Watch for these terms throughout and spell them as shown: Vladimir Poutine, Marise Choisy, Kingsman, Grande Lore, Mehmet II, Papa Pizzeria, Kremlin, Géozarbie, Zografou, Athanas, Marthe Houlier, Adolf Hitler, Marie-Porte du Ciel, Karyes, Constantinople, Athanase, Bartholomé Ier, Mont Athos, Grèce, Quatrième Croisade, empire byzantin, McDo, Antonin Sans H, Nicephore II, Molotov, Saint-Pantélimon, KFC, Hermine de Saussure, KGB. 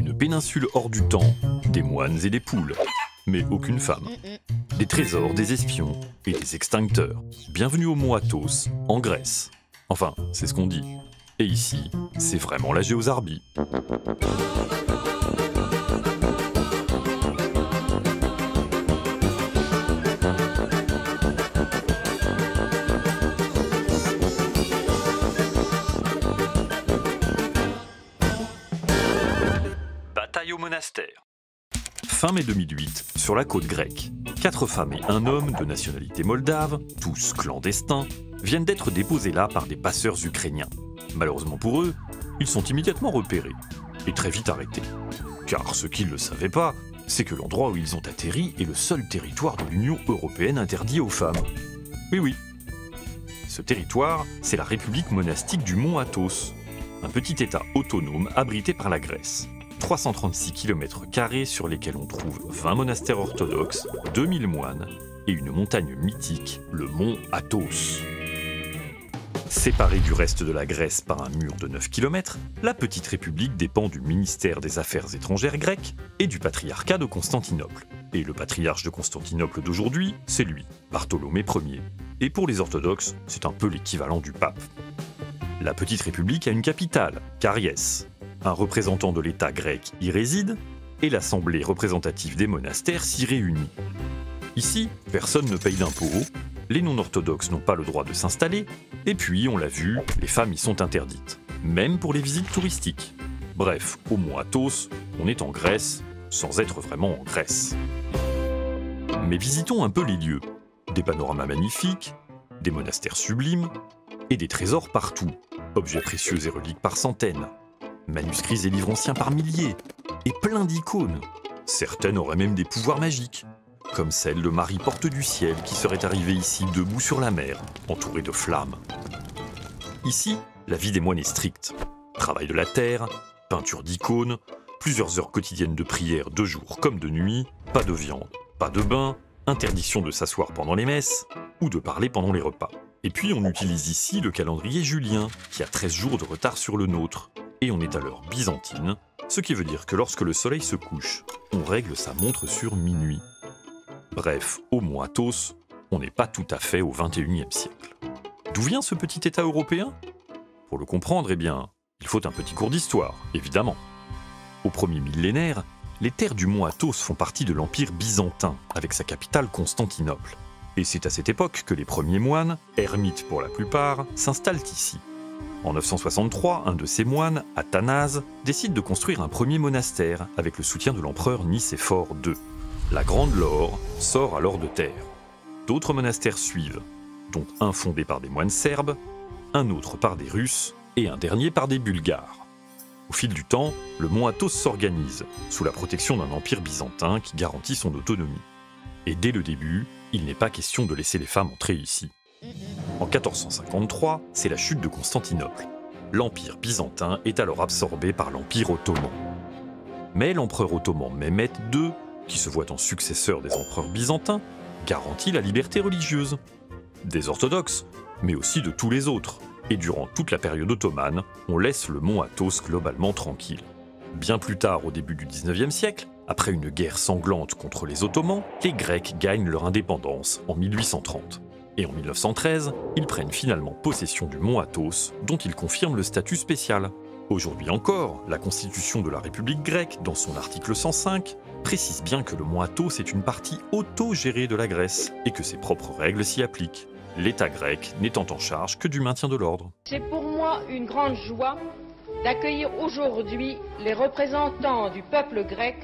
une péninsule hors du temps, des moines et des poules, mais aucune femme. Des trésors, des espions et des extincteurs. Bienvenue au Mont Athos, en Grèce. Enfin, c'est ce qu'on dit. Et ici, c'est vraiment la Géozarbie. Bataille au monastère. Fin mai 2008, sur la côte grecque, 4 femmes et un homme de nationalité moldave, tous clandestins, viennent d'être déposés là par des passeurs ukrainiens. Malheureusement pour eux, ils sont immédiatement repérés et très vite arrêtés. Car ce qu'ils ne savaient pas, c'est que l'endroit où ils ont atterri est le seul territoire de l'Union européenne interdit aux femmes. Oui. Ce territoire, c'est la République monastique du Mont Athos, un petit état autonome abrité par la Grèce. 336 km² sur lesquels on trouve 20 monastères orthodoxes, 2000 moines et une montagne mythique, le mont Athos. Séparée du reste de la Grèce par un mur de 9 km, la petite république dépend du ministère des Affaires étrangères grec et du patriarcat de Constantinople. Et le patriarche de Constantinople d'aujourd'hui, c'est lui, Bartholomé Ier. Et pour les orthodoxes, c'est un peu l'équivalent du pape. La petite république a une capitale, Karyes. Un représentant de l'État grec y réside, et l'assemblée représentative des monastères s'y réunit. Ici, personne ne paye d'impôts, les non-orthodoxes n'ont pas le droit de s'installer, et puis, on l'a vu, les femmes y sont interdites, même pour les visites touristiques. Bref, au Mont Athos, on est en Grèce, sans être vraiment en Grèce. Mais visitons un peu les lieux. Des panoramas magnifiques, des monastères sublimes, et des trésors partout, objets précieux et reliques par centaines. Manuscrits et livres anciens par milliers, et plein d'icônes. Certaines auraient même des pouvoirs magiques, comme celle de Marie-Porte du Ciel qui serait arrivée ici debout sur la mer, entourée de flammes. Ici, la vie des moines est stricte. Travail de la terre, peinture d'icônes, plusieurs heures quotidiennes de prière de jour comme de nuit, pas de viande, pas de bain, interdiction de s'asseoir pendant les messes ou de parler pendant les repas. Et puis on utilise ici le calendrier julien, qui a 13 jours de retard sur le nôtre. Et on est à l'heure byzantine, ce qui veut dire que lorsque le soleil se couche, on règle sa montre sur minuit. Bref, au Mont Athos, on n'est pas tout à fait au XXIe siècle. D'où vient ce petit État européen? Pour le comprendre, eh bien, il faut un petit cours d'histoire, évidemment. Au premier millénaire, les terres du Mont Athos font partie de l'Empire byzantin, avec sa capitale Constantinople. Et c'est à cette époque que les premiers moines, ermites pour la plupart, s'installent ici. En 963, un de ses moines, Athanas, décide de construire un premier monastère avec le soutien de l'empereur Nicephore II. La Grande Lore sort alors de terre. D'autres monastères suivent, dont un fondé par des moines serbes, un autre par des Russes et un dernier par des Bulgares. Au fil du temps, le mont Athos s'organise, sous la protection d'un empire byzantin qui garantit son autonomie. Et dès le début, il n'est pas question de laisser les femmes entrer ici. En 1453, c'est la chute de Constantinople. L'Empire byzantin est alors absorbé par l'Empire ottoman. Mais l'empereur ottoman Mehmet II, qui se voit en successeur des empereurs byzantins, garantit la liberté religieuse. Des orthodoxes, mais aussi de tous les autres. Et durant toute la période ottomane, on laisse le mont Athos globalement tranquille. Bien plus tard, au début du XIXe siècle, après une guerre sanglante contre les Ottomans, les Grecs gagnent leur indépendance en 1830. Et en 1913, ils prennent finalement possession du mont Athos, dont ils confirment le statut spécial. Aujourd'hui encore, la Constitution de la République grecque, dans son article 105, précise bien que le mont Athos est une partie auto-gérée de la Grèce, et que ses propres règles s'y appliquent, l'État grec n'étant en charge que du maintien de l'ordre. C'est pour moi une grande joie d'accueillir aujourd'hui les représentants du peuple grec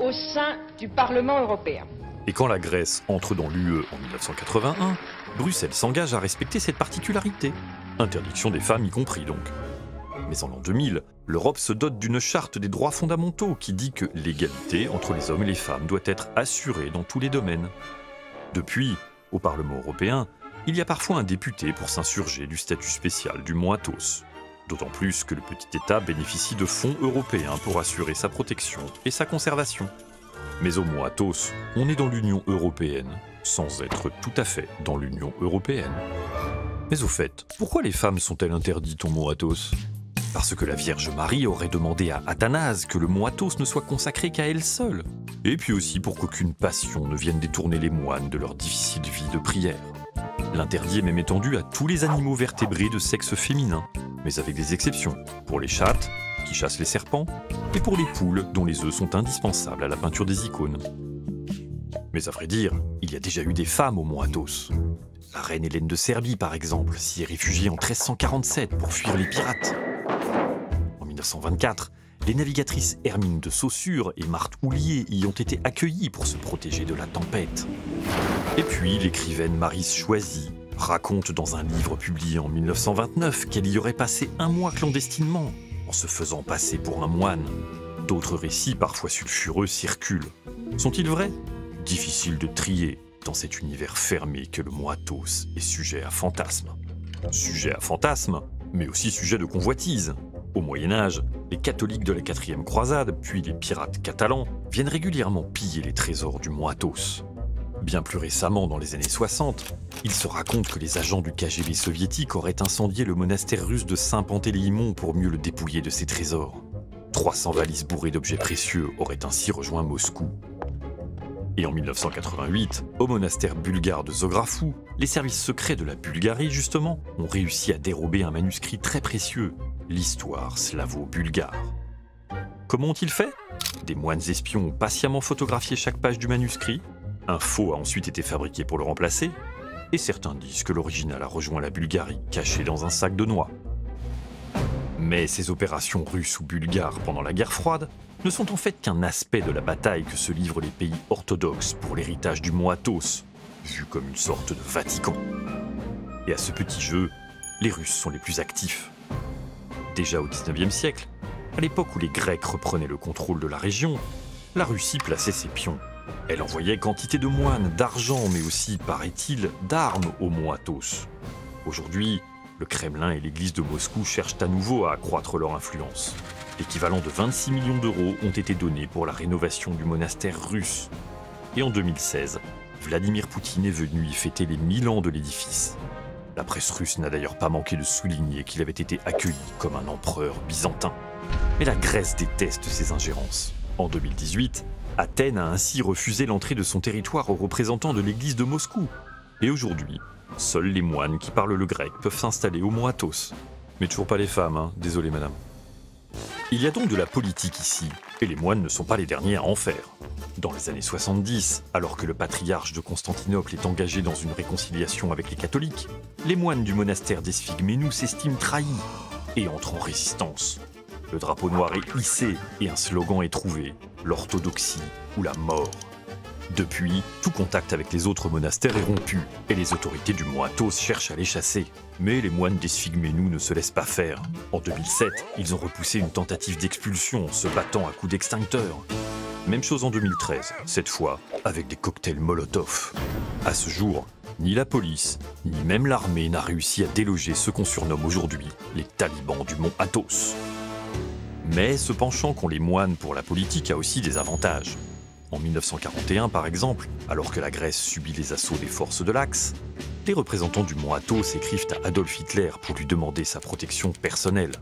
au sein du Parlement européen. Et quand la Grèce entre dans l'UE en 1981, Bruxelles s'engage à respecter cette particularité. Interdiction des femmes y compris donc. Mais en l'an 2000, l'Europe se dote d'une charte des droits fondamentaux qui dit que l'égalité entre les hommes et les femmes doit être assurée dans tous les domaines. Depuis, au Parlement européen, il y a parfois un député pour s'insurger du statut spécial du mont Athos. D'autant plus que le petit État bénéficie de fonds européens pour assurer sa protection et sa conservation. Mais au mont Athos, on est dans l'Union européenne, sans être tout à fait dans l'Union européenne. Mais au fait, pourquoi les femmes sont-elles interdites au mont Athos ? parce que la Vierge Marie aurait demandé à Athanase que le Mont Athos ne soit consacré qu'à elle seule, et puis aussi pour qu'aucune passion ne vienne détourner les moines de leur difficile vie de prière. L'interdit est même étendu à tous les animaux vertébrés de sexe féminin, mais avec des exceptions, pour les chattes, qui chassent les serpents, et pour les poules, dont les œufs sont indispensables à la peinture des icônes. Mais à vrai dire, il y a déjà eu des femmes au Mont Athos. La reine Hélène de Serbie, par exemple, s'y est réfugiée en 1347 pour fuir les pirates. En 1924, les navigatrices Hermine de Saussure et Marthe Houlier y ont été accueillies pour se protéger de la tempête. Et puis, l'écrivaine Marise Choisy raconte dans un livre publié en 1929 qu'elle y aurait passé un mois clandestinement, en se faisant passer pour un moine. D'autres récits, parfois sulfureux, circulent. Sont-ils vrais? Difficile de trier dans cet univers fermé que le Mont Athos est sujet à fantasmes. Sujet à fantasmes, mais aussi sujet de convoitise. Au Moyen-Âge, les catholiques de la Quatrième Croisade, puis les pirates catalans, viennent régulièrement piller les trésors du Mont Athos. Bien plus récemment, dans les années 60, il se raconte que les agents du KGB soviétique auraient incendié le monastère russe de Saint-Pantélimon pour mieux le dépouiller de ses trésors. 300 valises bourrées d'objets précieux auraient ainsi rejoint Moscou. Et en 1988, au monastère bulgare de Zografou, les services secrets de la Bulgarie, justement, ont réussi à dérober un manuscrit très précieux, l'histoire slavo-bulgare. Comment ont-ils fait? Des moines espions ont patiemment photographié chaque page du manuscrit, un faux a ensuite été fabriqué pour le remplacer, et certains disent que l'original a rejoint la Bulgarie, caché dans un sac de noix. Mais ces opérations russes ou bulgares pendant la guerre froide ne sont en fait qu'un aspect de la bataille que se livrent les pays orthodoxes pour l'héritage du Mont Athos, vu comme une sorte de Vatican. Et à ce petit jeu, les Russes sont les plus actifs. Déjà au XIXe siècle, à l'époque où les Grecs reprenaient le contrôle de la région, la Russie plaçait ses pions. Elle envoyait quantité de moines, d'argent, mais aussi, paraît-il, d'armes au Mont Athos. Aujourd'hui, le Kremlin et l'église de Moscou cherchent à nouveau à accroître leur influence. L'équivalent de 26 millions d'euros ont été donnés pour la rénovation du monastère russe. Et en 2016, Vladimir Poutine est venu y fêter les 1000 ans de l'édifice. La presse russe n'a d'ailleurs pas manqué de souligner qu'il avait été accueilli comme un empereur byzantin. Mais la Grèce déteste ces ingérences. En 2018, Athènes a ainsi refusé l'entrée de son territoire aux représentants de l'église de Moscou. Et aujourd'hui, seuls les moines qui parlent le grec peuvent s'installer au Mont Athos. Mais toujours pas les femmes, hein, désolé madame. Il y a donc de la politique ici, et les moines ne sont pas les derniers à en faire. Dans les années 70, alors que le patriarche de Constantinople est engagé dans une réconciliation avec les catholiques, les moines du monastère d'Esphigmenou s'estiment trahis et entrent en résistance. Le drapeau noir est hissé et un slogan est trouvé, l'orthodoxie ou la mort. Depuis, tout contact avec les autres monastères est rompu, et les autorités du Mont Athos cherchent à les chasser. Mais les moines d'Esphigmenou ne se laissent pas faire. En 2007, ils ont repoussé une tentative d'expulsion en se battant à coups d'extincteur. Même chose en 2013, cette fois avec des cocktails Molotov. À ce jour, ni la police, ni même l'armée n'a réussi à déloger ce qu'on surnomme aujourd'hui les talibans du Mont Athos. Mais ce penchant qu'ont les moines pour la politique a aussi des avantages. En 1941, par exemple, alors que la Grèce subit les assauts des forces de l'Axe, les représentants du Mont Athos écrivent à Adolf Hitler pour lui demander sa protection personnelle.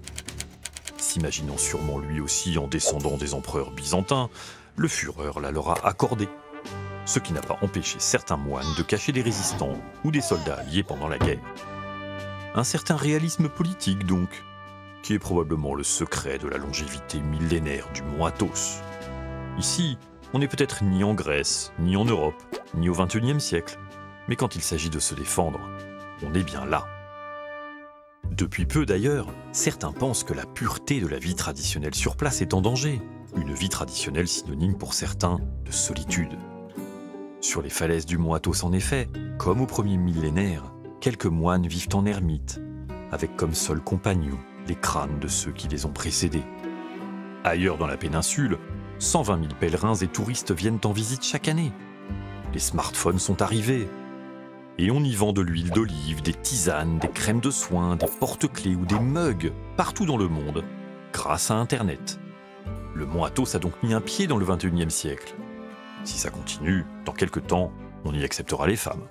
S'imaginant sûrement lui aussi en descendant des empereurs byzantins, le Führer la leur a accordée. Ce qui n'a pas empêché certains moines de cacher des résistants ou des soldats alliés pendant la guerre. Un certain réalisme politique donc, qui est probablement le secret de la longévité millénaire du Mont Athos. Ici, on n'est peut-être ni en Grèce, ni en Europe, ni au XXIe siècle, mais quand il s'agit de se défendre, on est bien là. Depuis peu d'ailleurs, certains pensent que la pureté de la vie traditionnelle sur place est en danger, une vie traditionnelle synonyme pour certains de solitude. Sur les falaises du Mont Athos en effet, comme au premier millénaire, quelques moines vivent en ermite, avec comme seul compagnon les crânes de ceux qui les ont précédés. Ailleurs dans la péninsule, 120 000 pèlerins et touristes viennent en visite chaque année. Les smartphones sont arrivés. Et on y vend de l'huile d'olive, des tisanes, des crèmes de soins, des porte-clés ou des mugs, partout dans le monde, grâce à Internet. Le Mont Athos a donc mis un pied dans le XXIe siècle. Si ça continue, dans quelques temps, on y acceptera les femmes.